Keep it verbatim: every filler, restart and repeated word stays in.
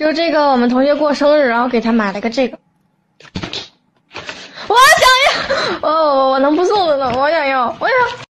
就这个，我们同学过生日，然后给他买了个这个。我想要，哦，我能不送了呢？我想要，我想要。